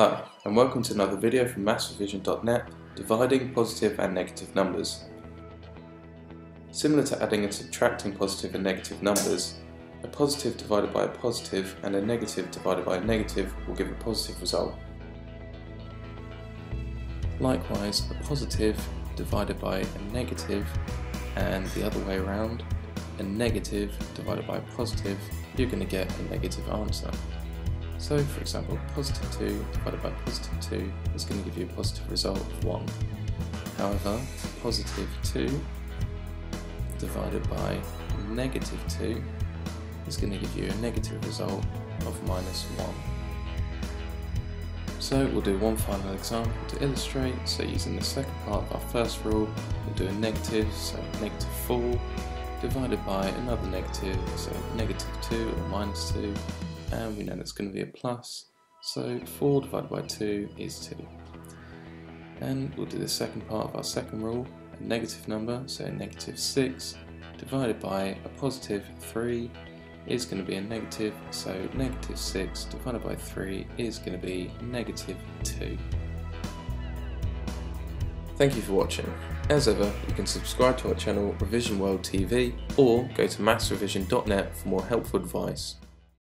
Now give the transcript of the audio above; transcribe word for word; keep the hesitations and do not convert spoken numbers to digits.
Hi, and welcome to another video from maths revision dot net, dividing positive and negative numbers. Similar to adding and subtracting positive and negative numbers, a positive divided by a positive and a negative divided by a negative will give a positive result. Likewise, a positive divided by a negative and the other way around, a negative divided by a positive, you're going to get a negative answer. So, for example, positive two divided by positive two is going to give you a positive result of one. However, positive two divided by negative two is going to give you a negative result of minus one. So we'll do one final example to illustrate. So using the second part of our first rule, we'll do a negative, so negative four, divided by another negative, so negative two or minus two. And we know that's going to be a plus, so four divided by two is two. And we'll do the second part of our second rule, a negative number, so negative six divided by a positive three is going to be a negative, so negative six divided by three is going to be negative two. Thank you for watching. As ever, you can subscribe to our channel Revision World T V or go to maths revision dot net for more helpful advice.